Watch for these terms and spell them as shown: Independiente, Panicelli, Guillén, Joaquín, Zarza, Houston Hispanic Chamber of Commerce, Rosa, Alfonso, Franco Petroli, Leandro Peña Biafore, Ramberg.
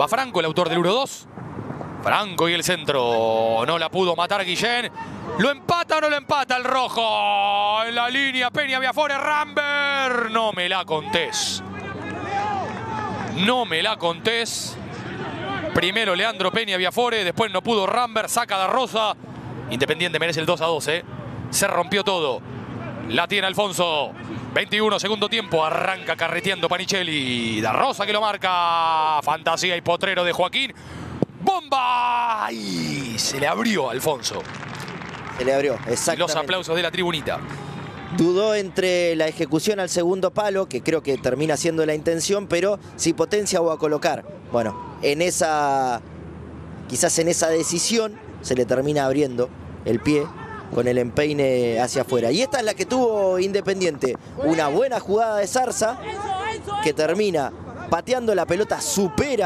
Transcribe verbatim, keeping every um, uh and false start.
Va Franco, el autor del uno dos. Franco y el centro. No la pudo matar Guillén. ¿Lo empata o no lo empata el rojo? En la línea Peña Biafore, Ramberg. No me la contés. No me la contés. Primero Leandro Peña Biafore, después no pudo Ramberg, saca de Rosa. Independiente merece el dos a dos, ¿eh? Se rompió todo. La tiene Alfonso. veintiuno, segundo tiempo. Arranca carreteando Panicelli. Da Rosa que lo marca. Fantasía y potrero de Joaquín. ¡Bomba! ¡Ay! Se le abrió Alfonso. Se le abrió, exactamente. Los aplausos de la tribunita. Dudó entre la ejecución al segundo palo, que creo que termina siendo la intención, pero si potencia o va a colocar. Bueno, en esa, quizás en esa decisión se le termina abriendo el pie con el empeine hacia afuera. Y esta es la que tuvo Independiente. Una buena jugada de Zarza que termina pateando la pelota, supera.